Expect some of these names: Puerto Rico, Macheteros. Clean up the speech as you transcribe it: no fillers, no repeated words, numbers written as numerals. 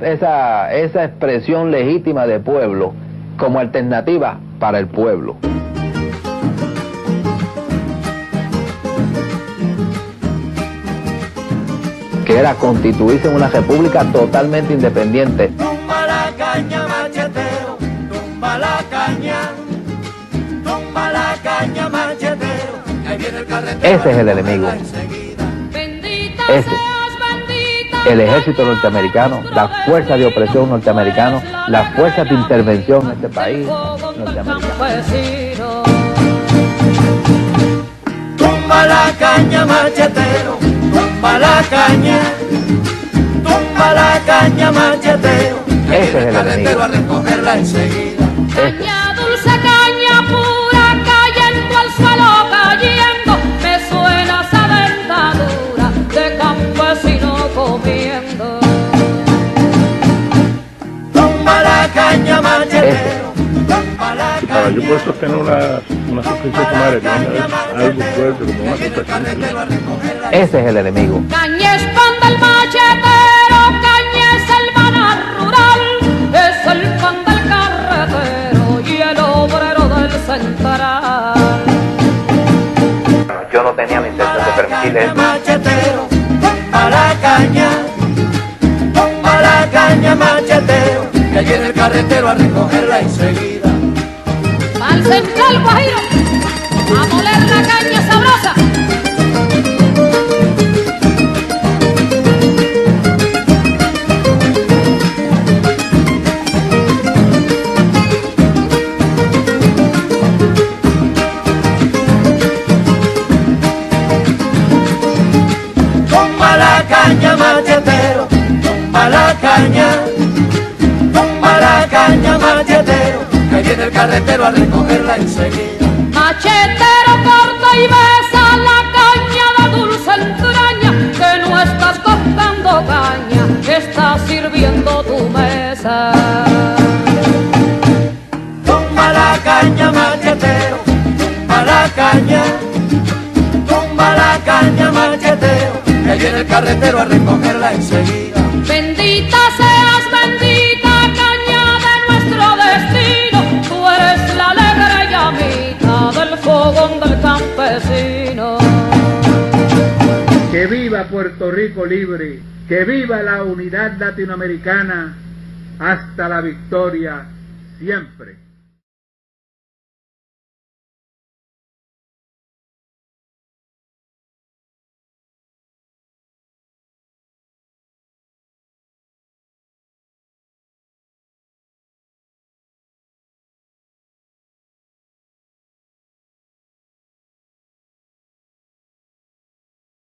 Esa expresión legítima de pueblo como alternativa para el pueblo. Que era constituirse en una república totalmente independiente. Tumba la caña, machetero, tumba la caña, tumba la caña, machetero. Ahí viene el carretero. Ese es el enemigo. Ese. El ejército norteamericano, las fuerzas de opresión norteamericanos, las fuerzas de intervención en este país norteamericano. Tumba la caña, machetero, tumba la caña, tumba la caña, machetero. Ese es el enemigo. A recogerla enseguida. Caña dulce, caña pura, cayendo al suelo, cayendo, me suena esa dentadura de campesino. Para yo poder sostener una suscripción sumaria, algo fuerte como una suscripción. Ese es el enemigo. Caña es pan del machetero, caña es el maná rural, es el pan del carretero y el obrero del central. Yo no tenía la intención de permitirle eso. Tumba la caña, machetero, que viene el carretero a recogerla enseguida. Al central guajiro, a moler la caña sabrosa. Caña machetero, tumba la caña machetero, que viene el carretero a recogerla enseguida. Machetero corta y besa la caña de dulce entraña, que no estás cortando caña, estás sirviendo tu mesa. Tumba la caña machetero, tumba la caña machetero. Que viene el carretero a recogerla enseguida. Bendita seas, bendita caña de nuestro destino. Tú eres la alegre llamita del fogón del campesino. Que viva Puerto Rico libre, que viva la unidad latinoamericana. Hasta la victoria, siempre.